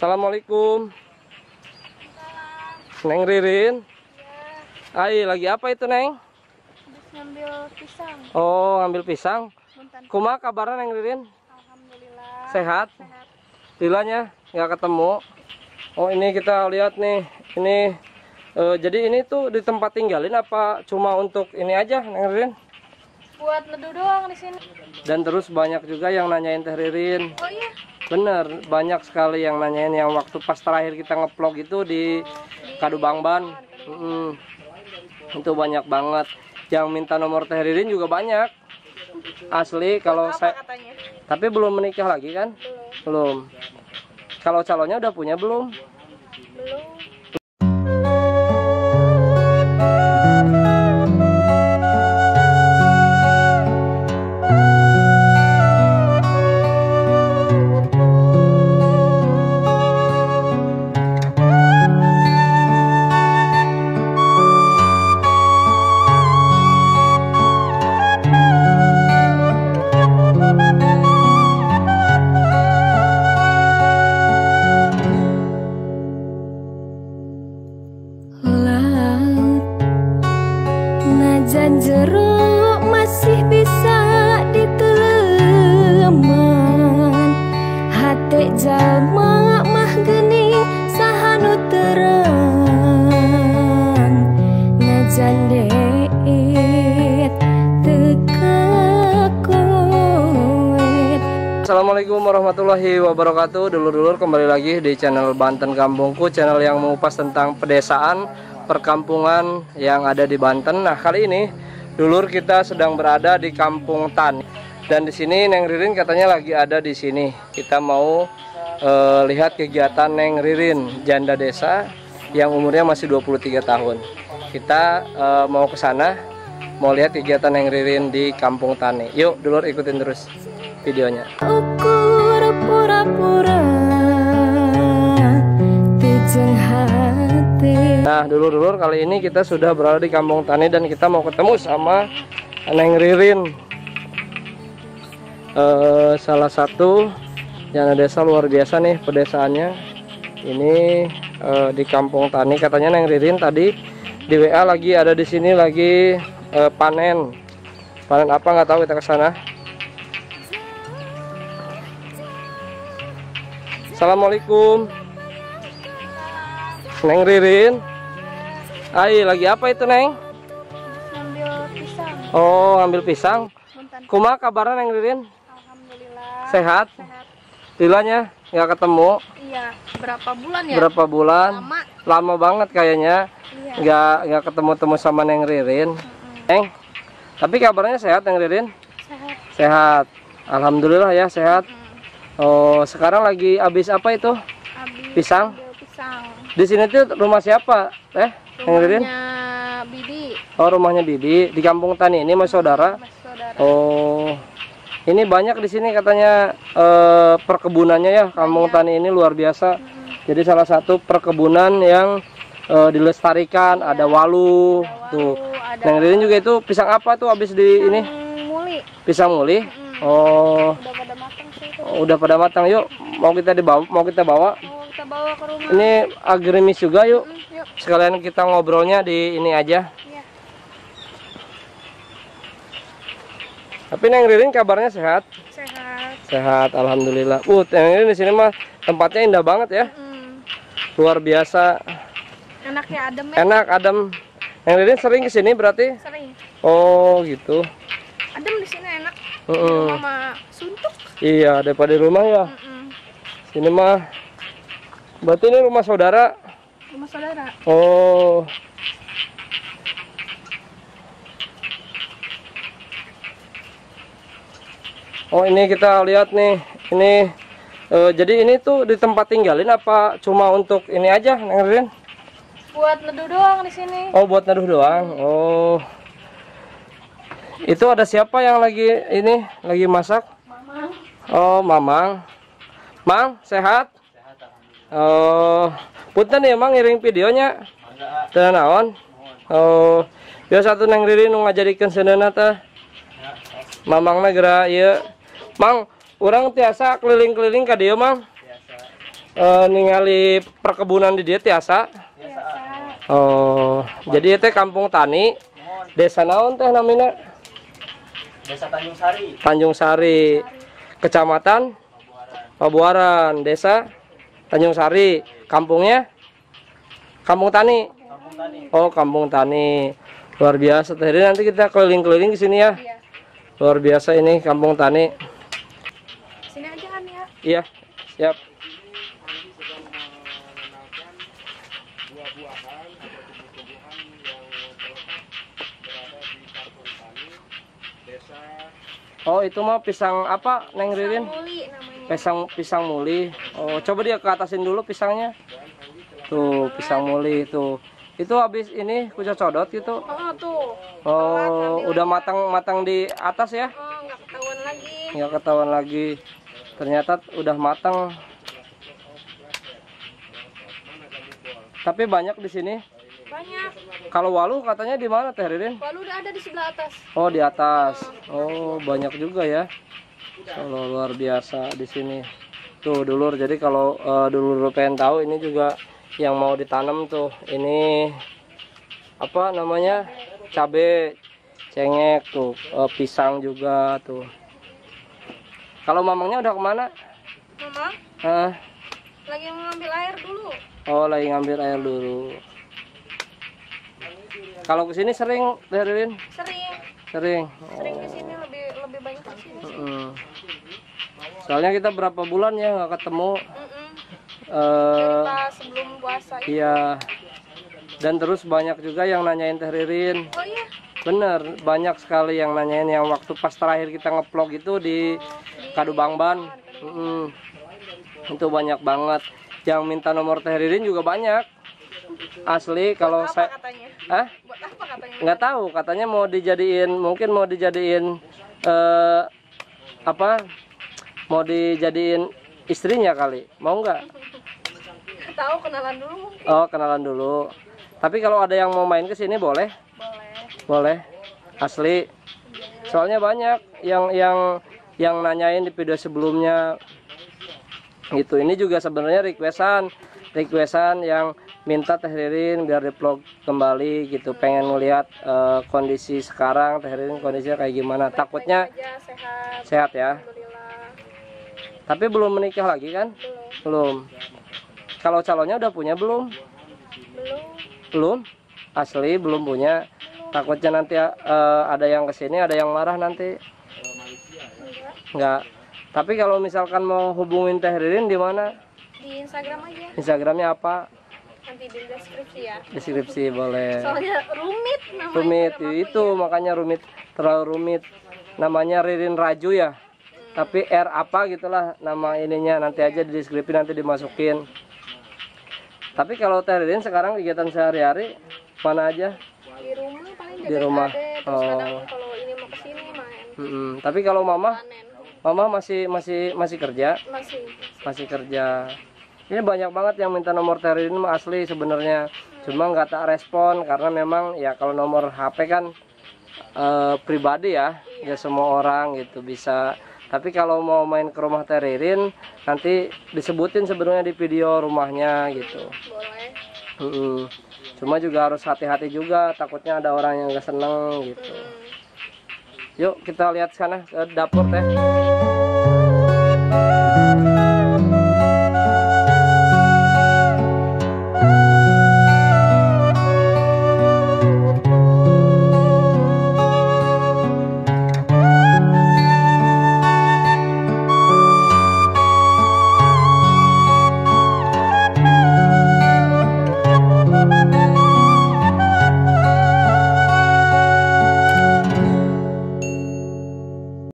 Assalamualaikum. Salam. Neng Ririn. Ya. Ay, lagi apa itu, Neng? Habis ngambil pisang. Oh, ngambil pisang. Kumaha kabarnya, Neng Ririn? Alhamdulillah. Sehat? Sehat. Lilanya nggak ketemu. Oh, ini kita lihat nih. Ini jadi ini tuh di tempat tinggalin apa cuma untuk ini aja, Neng Ririn? Buat neduh doang di sini. Dan terus banyak juga yang nanyain Teh Ririn. Oh iya. Bener, banyak sekali yang nanyain yang waktu pas terakhir kita ngeplog itu di Kadu Bangban. Itu banyak banget. Yang minta nomor Teh Ririn juga banyak. Asli kalau saya. Katanya? Tapi belum menikah lagi kan? Belum. Kalau calonnya udah punya belum? Belum. Jeruk masih bisa diteleman, hati jalma mah geni sahanu terang, najan deit tekekuit. Assalamualaikum warahmatullahi wabarakatuh. Dulur-dulur, kembali lagi di channel Banten Kampungku, channel yang mengupas tentang pedesaan, perkampungan yang ada di Banten. Nah, kali ini dulur kita sedang berada di Kampung Tani, dan di sini Neng Ririn katanya lagi ada di sini. Kita mau lihat kegiatan Neng Ririn, janda desa yang umurnya masih 23 tahun. Kita mau ke sana, mau lihat kegiatan Neng Ririn di Kampung Tani. Yuk, dulur ikutin terus videonya. Ukur pura-pura tijeng hati. Nah, dulur-dulur, kali ini kita sudah berada di Kampung Tani dan kita mau ketemu sama Neng Ririn, salah satu janda desa. Luar biasa nih pedesaannya ini, di Kampung Tani. Katanya Neng Ririn tadi di WA lagi ada di sini, lagi panen apa nggak tahu, kita ke sana. Assalamualaikum, Neng Ririn. Ay, lagi apa itu, Neng? Ngambil pisang. Oh, ngambil pisang. Kumaha kabarnya, Neng Ririn? Alhamdulillah. Sehat? Sehat. Lilanya nggak ketemu? Iya, berapa bulan ya? Berapa bulan? Lama. Lama banget kayaknya. Iya. Nggak ketemu-temu sama Neng Ririn. Neng, tapi kabarnya sehat, Neng Ririn? Sehat. Sehat. Alhamdulillah ya, sehat. Oh, sekarang lagi habis apa itu? Habis pisang. Pisang. Di sini tuh rumah siapa? Rumahnya Bibi. Oh, rumahnya Bibi di Kampung Tani ini, mas saudara. Mas saudara. Oh, ini banyak di sini katanya perkebunannya ya. Kampung Tani ini luar biasa. Jadi salah satu perkebunan yang dilestarikan. Ada walu, tuh. Neng Ririn juga itu pisang apa tuh habis di ini? Muli. Pisang muli. Oh. Udah pada matang sih itu. Udah pada matang. Yuk, mau kita bawa. Bawa ke rumah. Ini agrimis juga, yuk. Yuk. Sekalian kita ngobrolnya di ini aja. Iya. Tapi Neng Ririn kabarnya sehat? Sehat. Sehat, alhamdulillah. Neng Ririn di sini mah tempatnya indah banget ya. Luar biasa. Enak ya, adem ya. Enak, adem. Neng Ririn sering ke sini berarti? Sering. Oh, gitu. Adem di sini enak. Di rumah mah suntuk. Iya, daripada di rumah ya. Sini mah. Berarti ini rumah saudara? Rumah saudara. Oh. Oh, ini kita lihat nih. Ini jadi ini tuh di tempat tinggalin apa cuma untuk ini aja, Neng Ririn? Buat neduh doang di sini. Oh, buat neduh doang. Oh. Itu ada siapa yang lagi masak? Mamang. Oh, Mamang. Mang, sehat? Oh, punten ya, Mang, ngiring videonya. Teu naon. Oh, biasa tuh Neng Ririn nu ngajadikeun seuneuna teh. Mamangna geura ieu. Mang, urang tiasa keliling-keliling ka dieu, Mang. Tiasa. ningali perkebunan di dia tiasa. Oh, jadi itu Kampung Tani. Desa naon teh namanya? Desa Tanjung Sari. Tanjung Sari. Kecamatan Pabuaran. Desa Tanjung Sari. Kampungnya? Kampung Tani. Kampung Tani. Oh, Kampung Tani. Luar biasa. Jadi nanti kita keliling-keliling di sini ya. Luar biasa ini Kampung Tani. Sini aja kan ya? Iya. Siap. Oh, itu mah pisang apa, Neng Ririn? Pisang muli. Oh, coba dia ke atasin dulu pisangnya. Tuh, pisang muli itu. Itu habis ini kucok codot gitu. Oh, tuh. Oh, udah matang-matang di atas ya? Oh, nggak ketahuan lagi. Nggak ketahuan lagi. Ternyata udah matang. Tapi banyak di sini. Banyak. Kalau walu katanya di mana Teh Ririn? Walu udah ada di sebelah atas. Oh, di atas. Oh, banyak juga ya. Kalau luar biasa di sini. Tuh dulur. Jadi kalau dulur pengen tahu ini juga yang mau ditanam tuh. Ini apa namanya? Cabe, cengek tuh, pisang juga tuh. Kalau mamangnya udah kemana? Mamang? Lagi ngambil air dulu. Oh, lagi ngambil air dulu. Kalau ke sini sering, Teh Ririn? Sering. Sering ke sini, lebih banyak ke sini. Soalnya kita berapa bulan ya nggak ketemu. Kita sebelum puasa. Iya. Dan terus banyak juga yang nanyain Teh Ririn. Oh iya. Bener, banyak sekali yang nanyain yang waktu pas terakhir kita nge-vlog itu di Kadu Bangban. Itu banyak banget. Yang minta nomor Teh Ririn juga banyak. Asli kalau saya. Hah? Buat apa katanya? Nggak tahu, katanya mau dijadiin, mungkin mau dijadiin mau dijadiin istrinya kali, mau nggak? Tahu, kenalan dulu mungkin. Oh, kenalan dulu. Tapi kalau ada yang mau main ke sini boleh? Boleh. Asli. Soalnya banyak yang nanyain di video sebelumnya. Gitu. Ini juga sebenarnya requestan yang minta Teh Ririn biar di-vlog kembali gitu. Pengen ngelihat kondisi sekarang Teh Ririn kondisinya kayak gimana. Takutnya aja, sehat ya. Tapi belum menikah lagi kan? Belum. Kalau calonnya udah punya belum? Belum. Asli belum punya. Takutnya nanti ada yang kesini ada yang marah nanti. Enggak. Tapi kalau misalkan mau hubungin Teh Ririn di mana? Di Instagram aja. Instagramnya apa? Nanti di deskripsi ya. Deskripsi boleh. Soalnya rumit namanya. Rumit itu ya. Makanya rumit, terlalu rumit. Namanya Ririn Raju ya. Tapi R apa gitulah nama ininya, nanti aja di deskripsi nanti dimasukin. Tapi kalau Teh Ririn sekarang kegiatan sehari-hari mana aja? Di rumah paling jaga. Di rumah. Terus kadang kalau ini mau kesini main. Tapi kalau mama? Mama masih kerja? Masih kerja. Ini banyak banget yang minta nomor Teh Ririn asli sebenarnya. Cuma nggak tak respon karena memang ya kalau nomor HP kan pribadi ya. Iya. Ya semua orang gitu bisa. Tapi kalau mau main ke rumah Teh Ririn nanti disebutin sebenarnya di video rumahnya gitu. Boleh. Cuma juga harus hati-hati juga, takutnya ada orang yang nggak seneng gitu. Yuk kita lihat sana ke dapur Teh.